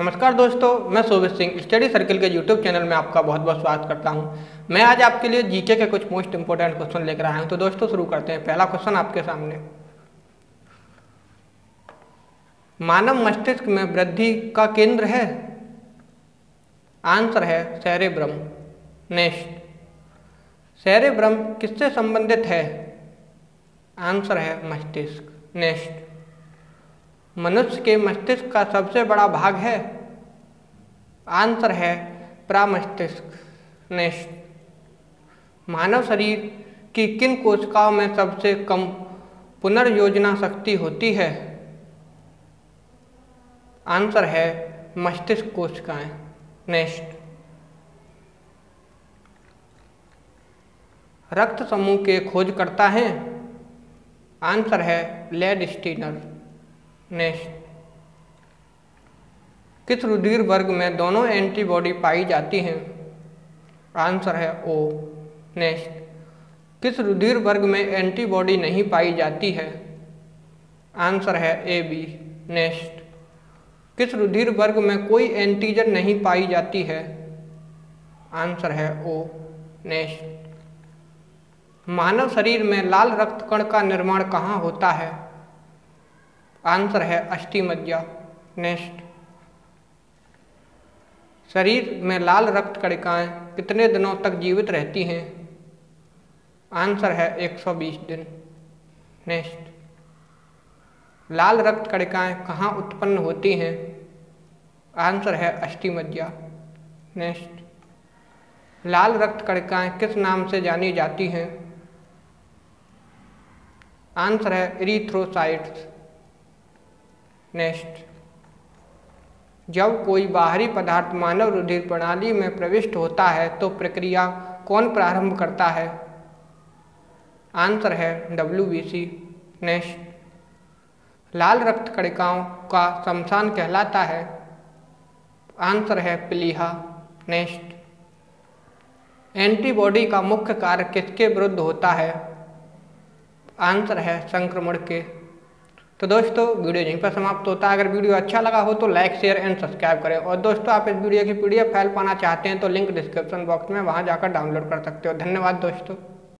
नमस्कार दोस्तों, मैं सोबेश सिंह स्टडी सर्किल के यूट्यूब चैनल में आपका बहुत बहुत स्वागत करता हूं। मैं आज आपके लिए जीके के कुछ मोस्ट इंपोर्टेंट क्वेश्चन लेकर आया हूं। तो दोस्तों शुरू करते हैं। पहला क्वेश्चन आपके सामने, मानव मस्तिष्क में वृद्धि का केंद्र है, आंसर है सेरेब्रम। नेक्स्ट, सेरेब्रम किससे संबंधित है, आंसर है मस्तिष्क। नेक्स्ट, मनुष्य के मस्तिष्क का सबसे बड़ा भाग है, आंसर है प्रमस्तिष्क। नेक्स्ट, मानव शरीर की किन कोशिकाओं में सबसे कम पुनर्योजना शक्ति होती है, आंसर है मस्तिष्क कोशिकाएं। नेक्स्ट, रक्त समूह के खोजकर्ता हैं, आंसर है लेड स्टीनर। नेक्स्ट, किस रुधिर वर्ग में दोनों एंटीबॉडी पाई जाती हैं, आंसर है ओ। नेक्स्ट, किस रुधिर वर्ग में एंटीबॉडी नहीं पाई जाती है, आंसर है AB। नेक्स्ट, किस रुधिर वर्ग में कोई एंटीजन नहीं पाई जाती है, आंसर है O। नेक्स्ट, मानव शरीर में लाल रक्त कण का निर्माण कहाँ होता है, आंसर है अस्थिमज्जा। नेक्स्ट, शरीर में लाल रक्त कणिकाएं कितने दिनों तक जीवित रहती हैं, आंसर है 120 दिन। नेक्स्ट, लाल रक्त कणिकाएं कहाँ उत्पन्न होती हैं, आंसर है अस्थिमज्जा। नेक्स्ट, लाल रक्त कणिकाएं किस नाम से जानी जाती हैं, आंसर है एरिथ्रोसाइट्स। नेक्स्ट, जब कोई बाहरी पदार्थ मानव रुधिर प्रणाली में प्रविष्ट होता है तो प्रक्रिया कौन प्रारंभ करता है, आंसर है WBC। नेक्स्ट, लाल रक्त कणिकाओं का शमशान कहलाता है, आंसर है प्लीहा। नेक्स्ट, एंटीबॉडी का मुख्य कार्य किसके विरुद्ध होता है, आंसर है संक्रमण के। तो दोस्तों वीडियो यहीं पर समाप्त होता है। अगर वीडियो अच्छा लगा हो तो लाइक, शेयर एंड सब्सक्राइब करें। और दोस्तों आप इस वीडियो की PDF फाइल पाना चाहते हैं तो लिंक डिस्क्रिप्शन बॉक्स में, वहां जाकर डाउनलोड कर सकते हो। धन्यवाद दोस्तों।